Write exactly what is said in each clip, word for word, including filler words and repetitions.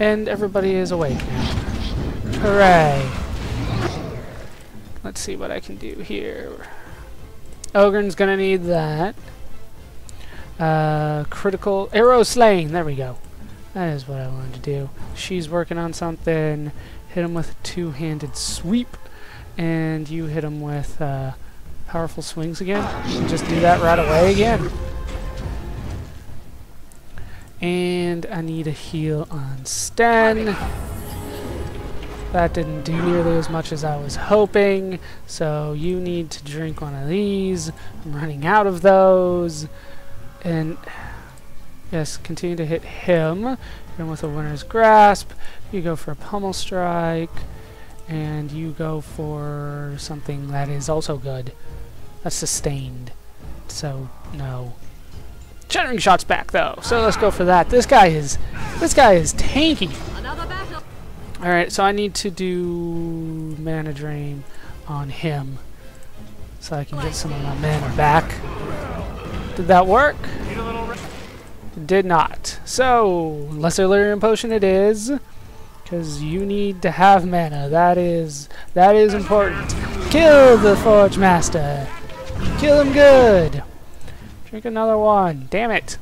And everybody is awake now. Hooray! Let's see what I can do here. Ogren's gonna need that. Uh, critical arrow slaying. There we go. That is what I wanted to do. She's working on something. Hit him with a two-handed sweep, and you hit him with uh, powerful swings again. Just do that right away again. And I need a heal on Sten. That didn't do nearly as much as I was hoping, so you need to drink one of these. I'm running out of those. And yes, continue to hit him. Hit him with a winner's grasp. You go for a pummel strike, and you go for something that is also good. That's sustained. So no. Shattering shots back though, so let's go for that. This guy is, this guy is tanky. All right, so I need to do mana drain on him, so I can get some of my mana back. Did that work? Did not. So lesser Illyrium potion it is, because you need to have mana. That is, that is important. Kill the Forgemaster. Kill him good. Drink another one. Damn it.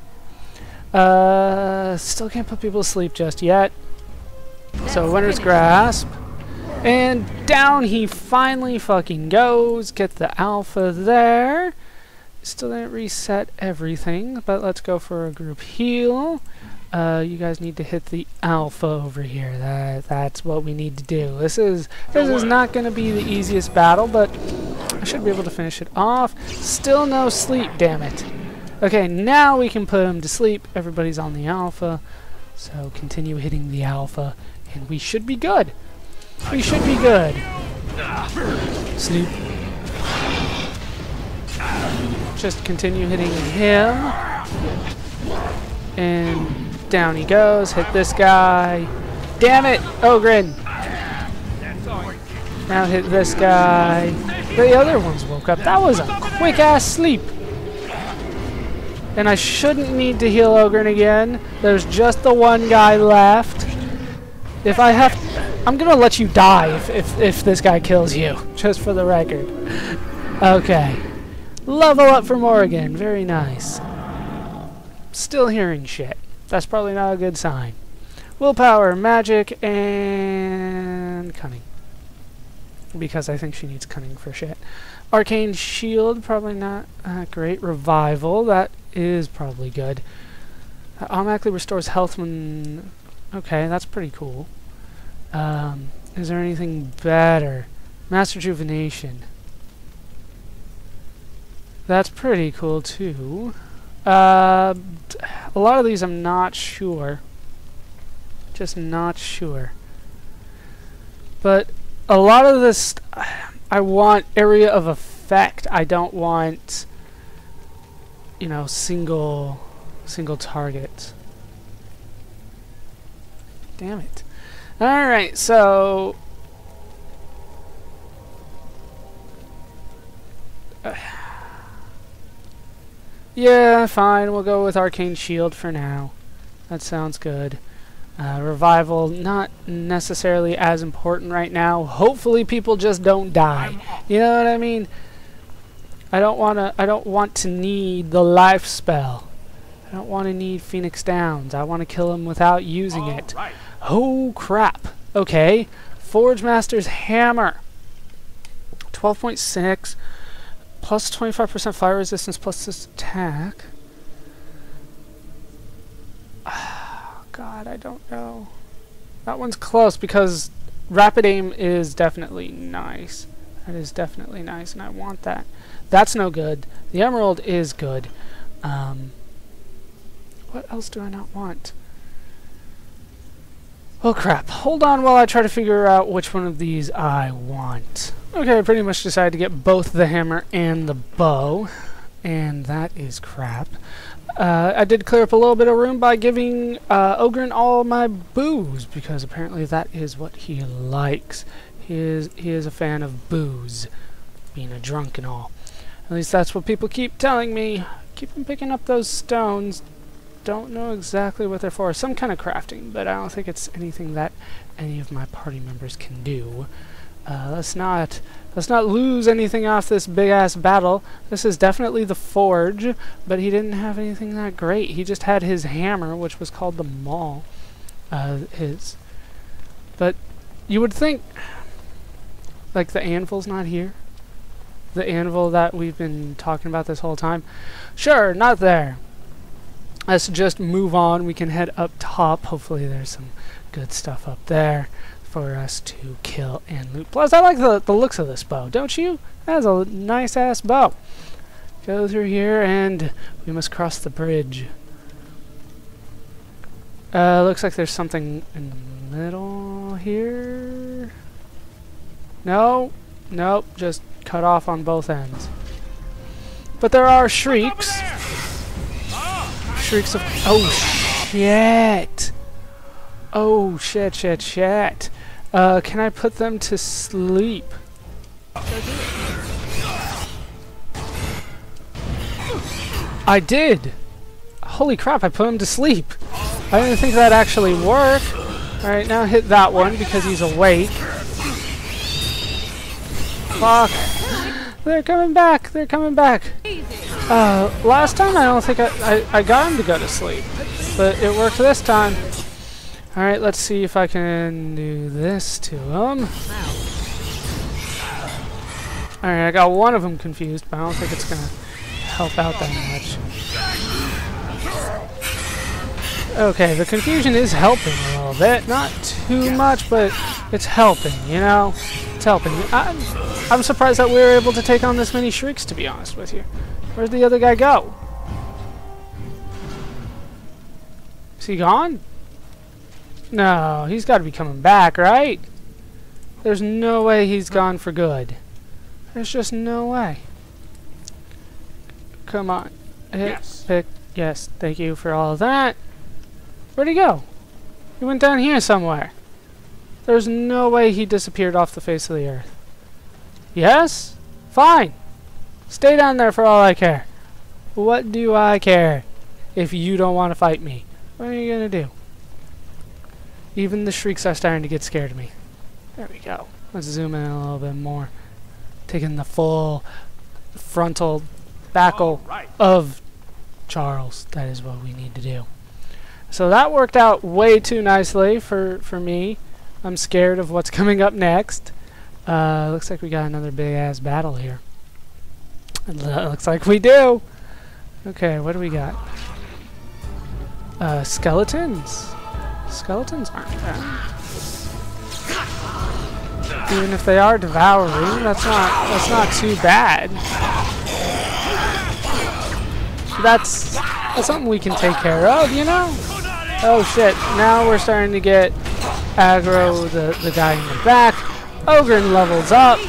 Uh, still can't put people to sleep just yet. So winner's grasp. And down he finally fucking goes. Get the alpha there. Still didn't reset everything, but let's go for a group heal. Uh, you guys need to hit the alpha over here. That that's what we need to do. This is this is not gonna be the easiest battle, but I should be able to finish it off. Still no sleep, damn it. Okay, now we can put him to sleep. Everybody's on the alpha. So continue hitting the alpha, and we should be good. We should be good. Sleep. Just continue hitting him. And down he goes. Hit this guy. Damn it, Oghren. Now hit this guy. The other ones woke up. That was a quick ass sleep. And I shouldn't need to heal Oghren again. There's just the one guy left. If I have to, I'm gonna let you die if, if, if this guy kills you. Just for the record. Okay. Level up for Morrigan. Very nice. Still hearing shit. That's probably not a good sign. Willpower, magic, and cunning. Because I think she needs cunning for shit. Arcane Shield, probably not uh, great. Revival, that is probably good. That automatically restores health when... Okay, that's pretty cool. Um, is there anything better? Mass Rejuvenation. That's pretty cool, too. Uh, a lot of these I'm not sure. Just not sure. But... a lot of this, I want area of effect. I don't want, you know, single, single target. Damn it. All right, so. Uh, yeah, fine. We'll go with Arcane Shield for now. That sounds good. Uh, revival, not necessarily as important right now. Hopefully people just don't die. You know what I mean? I don't want to I don't want to need the life spell. I don't want to need Phoenix Downs. I want to kill him without using All it. Right. Oh crap. Okay. Forgemaster's Hammer. twelve point six plus twenty-five percent fire resistance plus this attack. God, I don't know. That one's close because rapid aim is definitely nice. That is definitely nice, and I want that. That's no good. The emerald is good. Um, what else do I not want? Oh crap. Hold on while I try to figure out which one of these I want. Okay, I pretty much decided to get both the hammer and the bow, and that is crap. Uh, I did clear up a little bit of room by giving uh, Oghren all my booze, because apparently that is what he likes. He is, he is a fan of booze, being a drunk and all. At least that's what people keep telling me. Keep on picking up those stones. Don't know exactly what they're for. Some kind of crafting, but I don't think it's anything that any of my party members can do. Uh, let's not let's not lose anything off this big-ass battle. This is definitely the forge, but he didn't have anything that great. He just had his hammer, which was called the Maul. Uh, his. But you would think, like, the anvil's not here. The anvil that we've been talking about this whole time. Sure, not there. Let's just move on. We can head up top. Hopefully there's some good stuff up there for us to kill and loot. Plus, I like the, the looks of this bow, don't you? That's a nice-ass bow. Go through here, and we must cross the bridge. Uh, looks like there's something in the middle here. No. Nope. Just cut off on both ends. But there are shrieks. Oh, shrieks of... Oh, shit. Oh, shit, shit, shit. Uh, can I put them to sleep? I did! Holy crap, I put him to sleep! I didn't think that actually worked. Alright, now hit that one because he's awake. Fuck. They're coming back! They're coming back! Uh, last time I don't think I, I, I got him to go to sleep. But it worked this time. Alright, let's see if I can do this to him. Alright, I got one of them confused, but I don't think it's going to help out that much. Okay, the confusion is helping a little bit. Not too much, but it's helping, you know? It's helping. I'm, I'm surprised that we were able to take on this many shrieks, to be honest with you. Where'd the other guy go? Is he gone? No, he's got to be coming back, right? There's no way he's gone for good. There's just no way. Come on. Hit, yes. Pick. Yes, thank you for all of that. Where'd he go? He went down here somewhere. There's no way he disappeared off the face of the earth. Yes? Fine. Stay down there for all I care. What do I care if you don't want to fight me? What are you going to do? Even the shrieks are starting to get scared of me. There we go. Let's zoom in a little bit more. Taking the full frontal backle right. of Charles. That is what we need to do. So that worked out way too nicely for, for me. I'm scared of what's coming up next. Uh, looks like we got another big-ass battle here. It looks like we do. Okay, what do we got? Uh, skeletons. Skeletons aren't bad. Even if they are devouring, that's not that's not too bad. That's that's something we can take care of, you know? Oh shit, now we're starting to get aggro the, the guy in the back. Oghren levels up.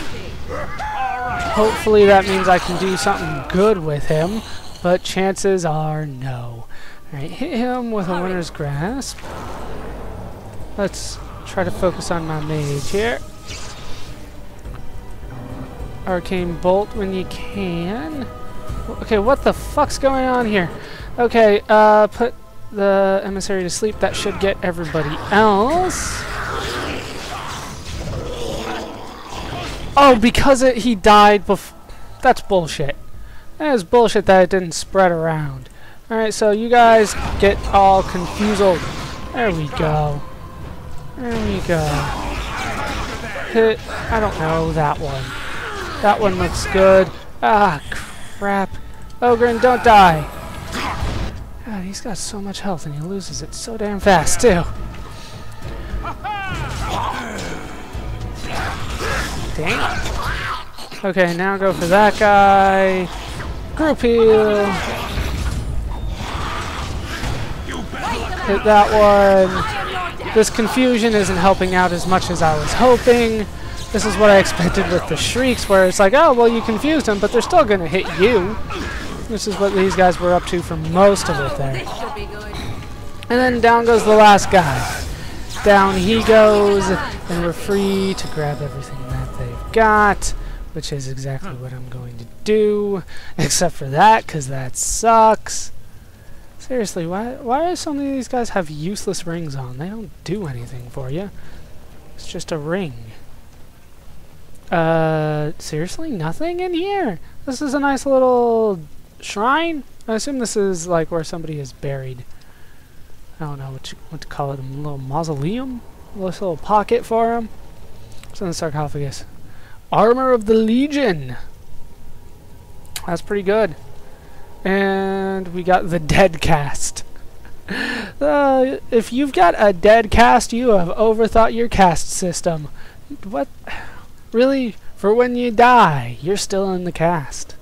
Hopefully that means I can do something good with him, but chances are no. Alright, hit him with a winner's grasp. Let's try to focus on my mage here. Arcane bolt when you can. Okay, what the fuck's going on here? Okay, uh, put the emissary to sleep. That should get everybody else. Oh, because it, he died before. That's bullshit. That is bullshit that it didn't spread around. Alright, so you guys get all confused. There we go. There we go. Hit. I don't know that one. That one looks good. Ah, crap. Oghren, don't die. God, he's got so much health and he loses it so damn fast, too. Dang. Okay, now go for that guy. Group heal. Hit that one. This confusion isn't helping out as much as I was hoping. This is what I expected with the shrieks, where it's like, oh, well, you confused them, but they're still going to hit you. This is what these guys were up to for most of it there. And then down goes the last guy. Down he goes, and we're free to grab everything that they've got, which is exactly what I'm going to do, except for that, because that sucks. Seriously, why, why do so many of these guys have useless rings on? They don't do anything for you. It's just a ring. Uh, seriously? Nothing in here? This is a nice little shrine? I assume this is like where somebody is buried. I don't know what, you, what to call it, a little mausoleum? A little pocket for him? What's in the sarcophagus? Armor of the Legion! That's pretty good. And we got the dead cast. uh, if you've got a dead cast, you have overthought your cast system. What? Really? For when you die, you're still in the cast.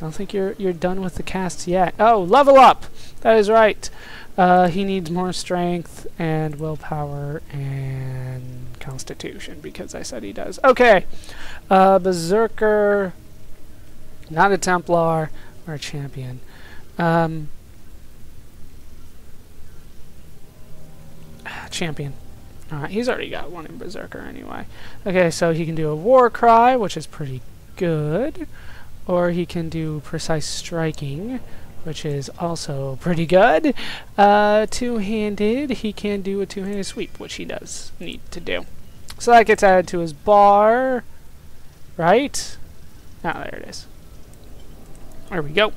Don't think you're you're done with the casts yet. Oh, level up! That is right. Uh, he needs more strength and willpower and constitution because I said he does. Okay. Uh, Berserker. Not a Templar. We're a champion. Um, champion. Alright, he's already got one in Berserker anyway. Okay, so he can do a War Cry, which is pretty good. Or he can do Precise Striking, which is also pretty good. Uh, two-handed, he can do a two-handed sweep, which he does need to do. So that gets added to his bar, right? Ah, oh, there it is. There we go.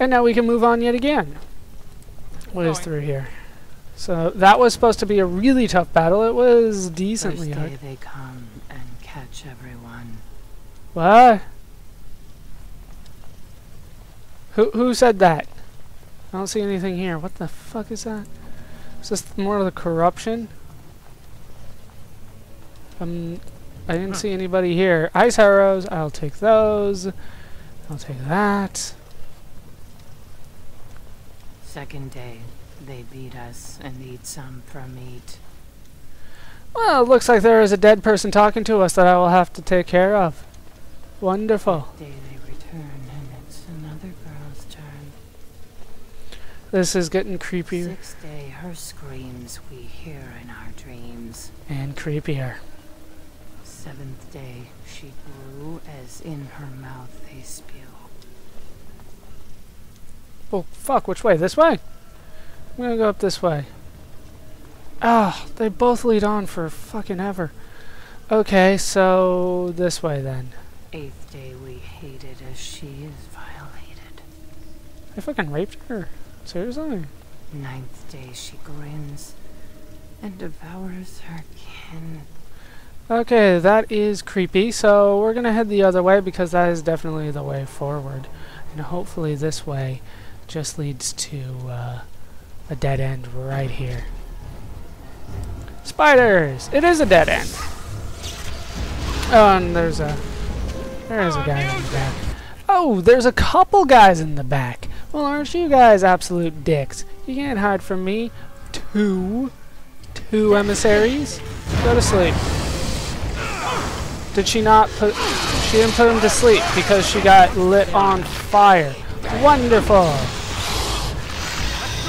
And now we can move on yet again. What is through here? So that was supposed to be a really tough battle. It was decently First day hard. They come and catch everyone. What? Who who said that? I don't see anything here. What the fuck is that? Is this more of the corruption? Um, I didn't huh. see anybody here. Ice arrows. I'll take those. I'll take that. Second day. They beat us and eat some from meat. Well, it looks like there is a dead person talking to us that I will have to take care of. Wonderful. Day they return, and it's another girl's turn. This is getting creepier. Sixth day, her screams we hear in our dreams. And creepier. Seventh day, she grew as in her mouth they spew. Oh, fuck, which way? This way? I'm gonna go up this way. Ah, oh, they both lead on for fucking ever. Okay, so this way then. Eighth day we hated as she is violated. They fucking raped her? Seriously? Ninth day she grins and devours her kin. Okay, that is creepy, so we're gonna head the other way because that is definitely the way forward. And hopefully this way just leads to, uh... a dead end right here. Spiders! It is a dead end. Oh, and there's a... There is a guy in the back. Oh, there's a couple guys in the back. Well, aren't you guys absolute dicks? You can't hide from me. Two. Two emissaries. Go to sleep. Did she not put... She didn't put him to sleep because she got lit on fire. Wonderful!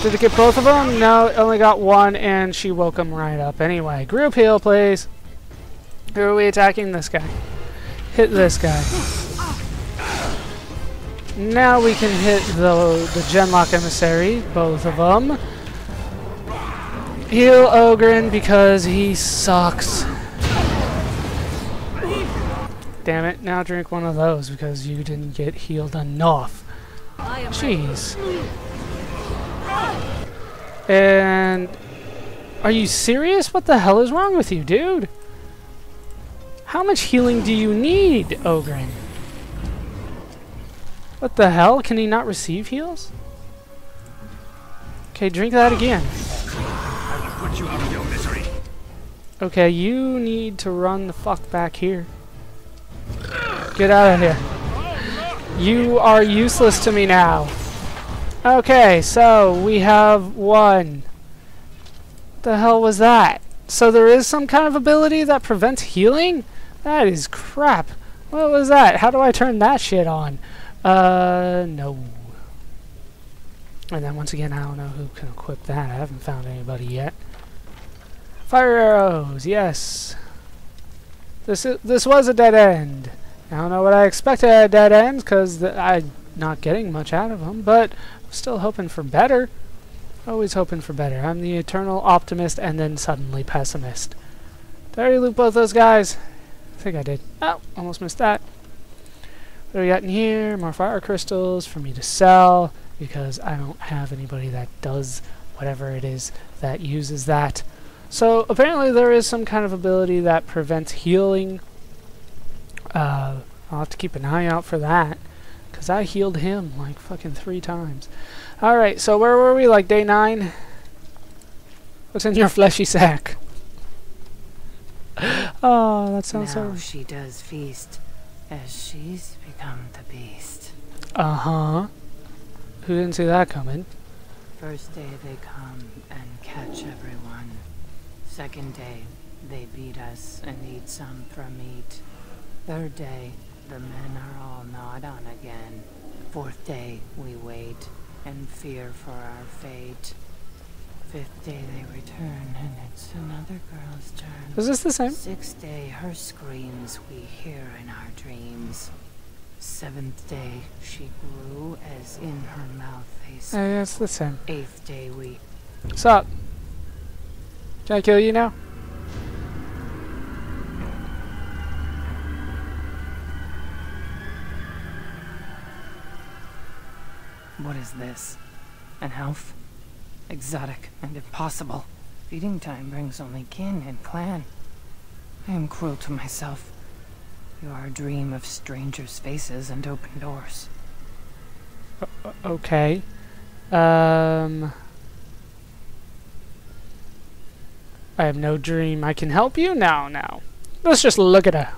Did it get both of them? No, it only got one, and she woke him right up. Anyway, group heal, please. Who are we attacking? This guy. Hit this guy. Now we can hit the, the Genlock Emissary, both of them. Heal Oghren because he sucks. Damn it, now drink one of those because you didn't get healed enough. Jeez. And are you serious? What the hell is wrong with you, dude? How much healing do you need, Oghren? What the hell? Can he not receive heals? Okay, drink that again. I will put you out of your misery. Okay, you need to run the fuck back here. Get out of here. You are useless to me now. Okay, so we have one. The hell was that? So there is some kind of ability that prevents healing? That is crap. What was that? How do I turn that shit on? Uh, no. And then once again, I don't know who can equip that. I haven't found anybody yet. Fire arrows, yes. This is, this was a dead end. I don't know what I expected at a dead end, because I'm not getting much out of them, but I'm still hoping for better. Always hoping for better. I'm the eternal optimist and then suddenly pessimist. Did I already loot both those guys? I think I did. Oh, almost missed that. What do we got in here? More fire crystals for me to sell, because I don't have anybody that does whatever it is that uses that. So apparently there is some kind of ability that prevents healing. Uh, I'll have to keep an eye out for that, because I healed him like fucking three times. Alright, so where were we? Like day nine? What's in your fleshy sack? Oh, that sounds now so... she does feast, as she's become the beast. Uh-huh. Who didn't see that coming? First day they come and catch everyone. Second day they beat us and eat some from meat. Third day the men are all gnawed on again. Fourth day we wait and fear for our fate. Fifth day they return and it's another girl's turn. Is this the same? Sixth day her screams we hear in our dreams. Seventh day, she grew as in her mouth they spoke. Oh, yeah, it's the same. Eighth day, we... What's up? Can I kill you now? What is this? An elf? Exotic and impossible. Feeding time brings only kin and clan. I am cruel to myself. You are a dream of strangers' faces and open doors. O okay. Um... I have no dream. I can help you? No, no. Let's just look at her.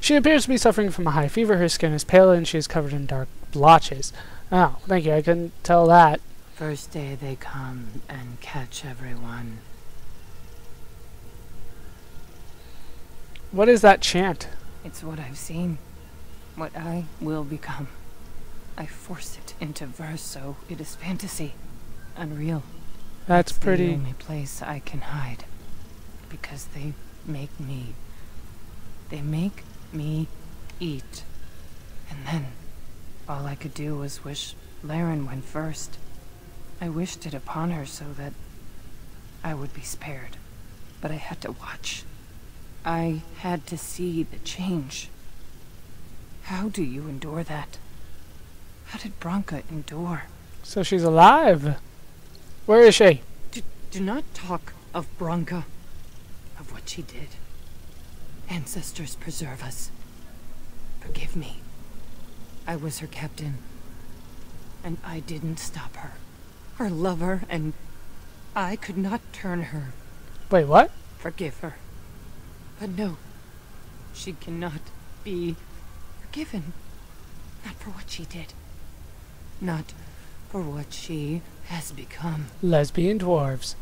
She appears to be suffering from a high fever. Her skin is pale and she is covered in dark blotches. Oh, thank you. I couldn't tell that. First day they come and catch everyone. What is that chant? It's what I've seen, what I will become. I forced it into verse, so it is fantasy, unreal. That's it's pretty. The only place I can hide, because they make me. They make me eat, and then all I could do was wish Laren went first. I wished it upon her so that I would be spared, but I had to watch. I had to see the change. How do you endure that? How did Branka endure? So she's alive. Where is she? Do, do not talk of Branka, of what she did. Ancestors preserve us. Forgive me. I was her captain, and I didn't stop her. Her lover, and I could not turn her. Wait, what? Forgive her. But no, she cannot be forgiven. Not for what she did. Not for what she has become. Lesbian dwarves.